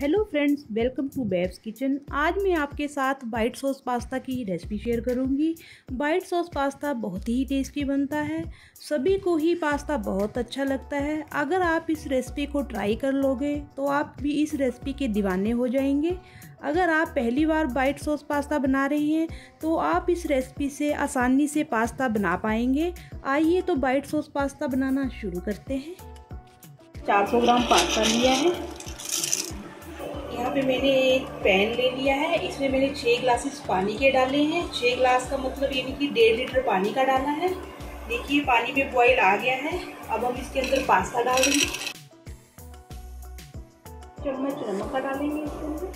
Hello friends, welcome to babes kitchen. आज मैं आपके साथ वाइट सॉस पास्ता की रेसिपी शेयर करूंगी। वाइट सॉस पास्ता बहुत ही टेस्टी बनता है, सभी को ही पास्ता बहुत अच्छा लगता है। अगर आप इस रेसिपी को ट्राई कर लोगे तो आप भी इस रेसिपी के दीवाने हो जाएंगे। अगर आप पहली बार वाइट सॉस पास्ता बना रही हैं तो आप इस रेसिपी से आसानी से पास्ता बना पाएंगे। आइए तो वाइट सॉस पास्ता बनाना शुरू करते हैं। 400 ग्राम पास्ता लिया है। यहाँ पे मैंने एक पैन ले लिया है, इसमें मैंने 6 ग्लासेस पानी के डाले हैं। 6 ग्लास का मतलब यानी कि 1.5 लीटर पानी का डाला है। देखिए पानी में बॉईल आ गया है। अब हम इसके अंदर पास्ता डालेंगे। चम्मच नमक का डालेंगे इसके अंदर,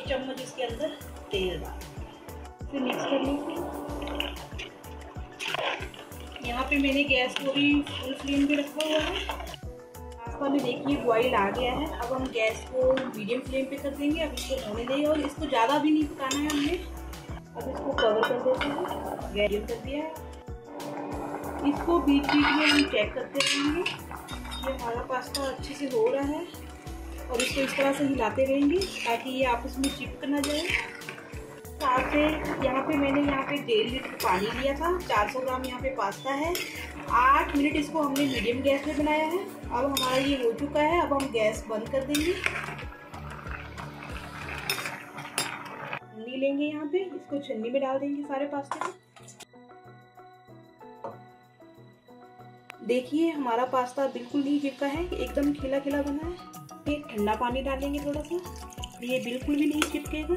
एक चम्मच इसके अंदर तेल डालेंगे, फिर मिक्स कर लेंगे। यहाँ पे मैंने गैस को भी फुल फ्लेम पे रखा हुआ है। पास्ता में देखिए बॉईल आ गया है। अब हम गैस को मीडियम फ्लेम पे कर देंगे। अब इसको होने देंगे और इसको ज़्यादा भी नहीं पकाना है हमने। अब इसको कवर कर देते हैं। गैस बंद कर दिया है। इसको बीच बीच में हम चेक करते रहेंगे कि हमारा पास्ता अच्छे से हो रहा है, और इसको इस तरह से हिलाते रहेंगे ताकि ये आपस में चिपक ना जाए। साथ से मैंने यहाँ पे 1.5 लीटर पानी लिया था। 400 ग्राम यहाँ पे पास्ता है। 8 मिनट इसको हमने मीडियम गैस पे बनाया है। अब हमारा ये हो चुका है। अब हम गैस बंद कर देंगे। छन्नी लेंगे, यहाँ पे इसको छन्नी में डाल देंगे सारे पास्ते को। देखिए हमारा पास्ता बिल्कुल नहीं चिपका है, एकदम खिला खिला बना है। एक ठंडा पानी डालेंगे थोड़ा सा, ये बिल्कुल भी नहीं चिपकेगा।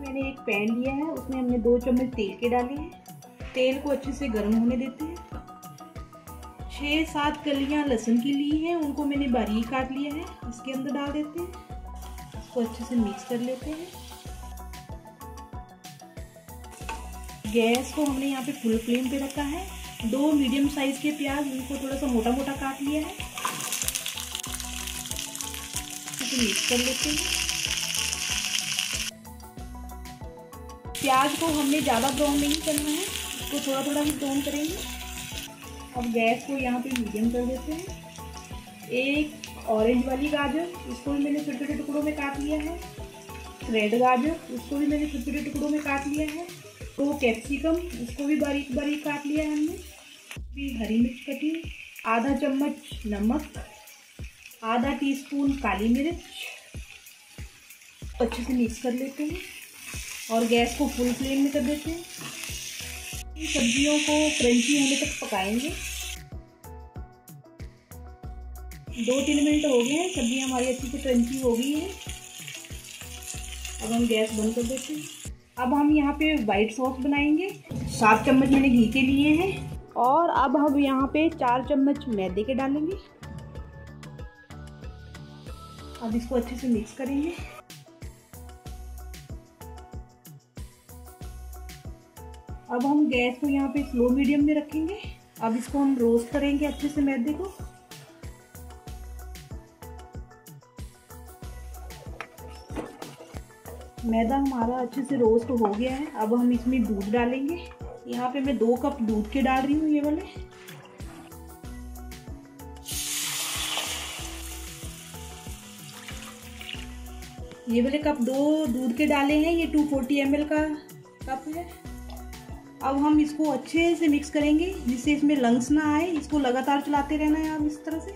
मैंने एक पैन लिया है, उसमें हमने 2 चम्मच तेल के डाले हैं। तेल को अच्छे से गर्म होने देते हैं। 6-7 कलियां लहसुन की ली हैं, उनको मैंने बारीक काट लिया है, इसके अंदर डाल देते हैं। इसको अच्छे से मिक्स कर लेते हैं। गैस को हमने यहाँ पे फुल फ्लेम पे रखा है। 2 मीडियम साइज के प्याज, उनको थोड़ा सा मोटा मोटा काट लिया है। इसे मिक्स कर लेते हैं। प्याज को हमने ज़्यादा ब्राउन नहीं करना है, इसको थोड़ा थोड़ा ही ब्राउन करेंगे। अब गैस को यहाँ पे मीडियम कर देते हैं। एक ऑरेंज वाली गाजर, उसको भी मैंने छोटे छोटे टुकड़ों में काट लिया है। रेड गाजर, उसको भी मैंने छोटे छोटे टुकड़ों में काट लिया है। 2 कैप्सिकम, उसको भी बारीक बारीक काट लिया है हमने। फिर हरी मिर्च कटी, आधा चम्मच नमक, आधा टीस्पून काली मिर्च। अच्छे से मिक्स कर लेते हैं और गैस को फुल फ्लेम में कर देते हैं। इन सब्जियों को क्रंची होने तक पकाएंगे। 2-3 मिनट हो गए हैं, सब्जियां हमारी अच्छी से क्रंची हो गई हैं। अब हम गैस बंद कर देते हैं। अब हम यहाँ पे वाइट सॉस बनाएंगे। 7 चम्मच मैंने घी के लिए हैं, और अब हम यहाँ पे 4 चम्मच मैदे के डालेंगे। अब इसको अच्छे से मिक्स करेंगे। अब हम गैस को यहाँ पे स्लो मीडियम में रखेंगे। अब इसको हम रोस्ट करेंगे अच्छे से मैदे को। मैदा हमारा अच्छे से रोस्ट हो गया है। अब हम इसमें दूध डालेंगे। यहाँ पे मैं 2 कप दूध के डाल रही हूँ, ये वाले। कप 2 दूध के डाले हैं, ये 240 ml का कप है। अब हम इसको अच्छे से मिक्स करेंगे जिससे इसमें लंग्स ना आए। इसको लगातार चलाते रहना है। अब इस तरह से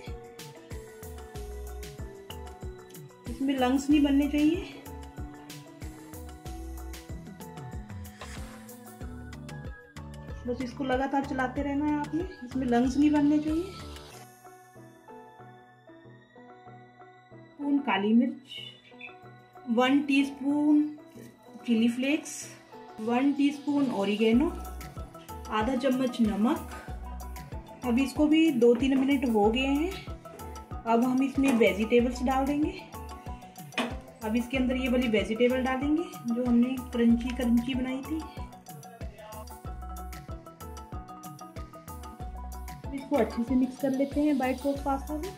इसमें लंग्स नहीं बनने चाहिए। बस इसको लगातार चलाते रहना है आपने, इसमें लंग्स नहीं बनने चाहिए। स्पून काली मिर्च, 1 teaspoon chilli flakes, 1 teaspoon oregano, आधा चम्मच नमक। अब इसको भी 2-3 मिनट हो गए हैं। अब हम इसमें वेजिटेबल्स डाल देंगे। अब इसके अंदर ये वाली वेजिटेबल डालेंगे जो हमने क्रंची बनाई थी। इसको अच्छे से मिक्स कर लेते हैं वाइट सॉस पास्ता को।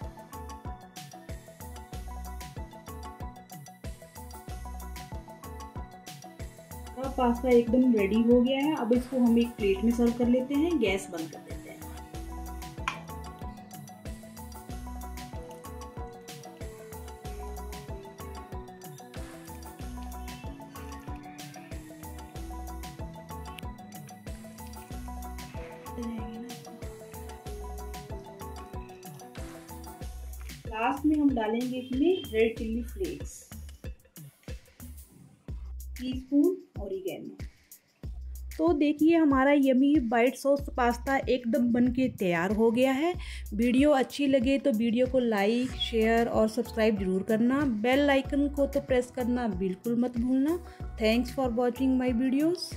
पास्ता एकदम रेडी हो गया है। अब इसको हम एक प्लेट में सर्व कर लेते हैं। गैस बंद कर देते हैं। रहेंगे। लास्ट में हम डालेंगे इसमें red chilli flakes, teaspoon oregano. तो देखिए हमारा यमी बाइट सॉस पास्ता एकदम बनके तैयार हो गया है। वीडियो अच्छी लगे तो वीडियो को लाइक, शेयर और सब्सक्राइब जरूर करना। बेल आइकन को तो प्रेस करना बिल्कुल मत भूलना। Thanks for watching my videos.